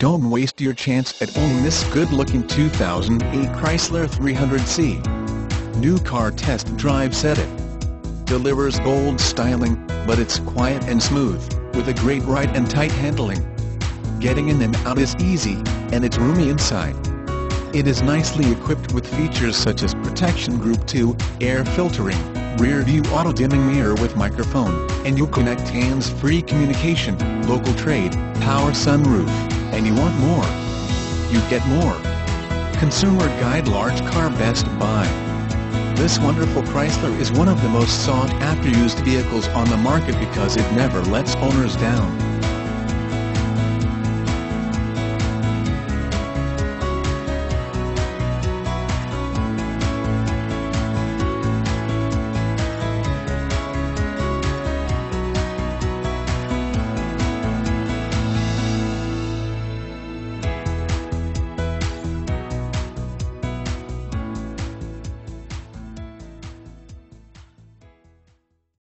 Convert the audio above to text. Don't waste your chance at owning this good-looking 2008 Chrysler 300C. New Car Test Drive said it delivers bold styling, but it's quiet and smooth, with a great ride and tight handling. Getting in and out is easy, and it's roomy inside. It is nicely equipped with features such as Protection Group 2, air filtering, rear-view auto-dimming mirror with microphone, and UConnect hands-free communication, local trade, power sunroof. And you want more? You get more. Consumer Guide Large Car Best Buy. This wonderful Chrysler is one of the most sought-after used vehicles on the market because it never lets owners down.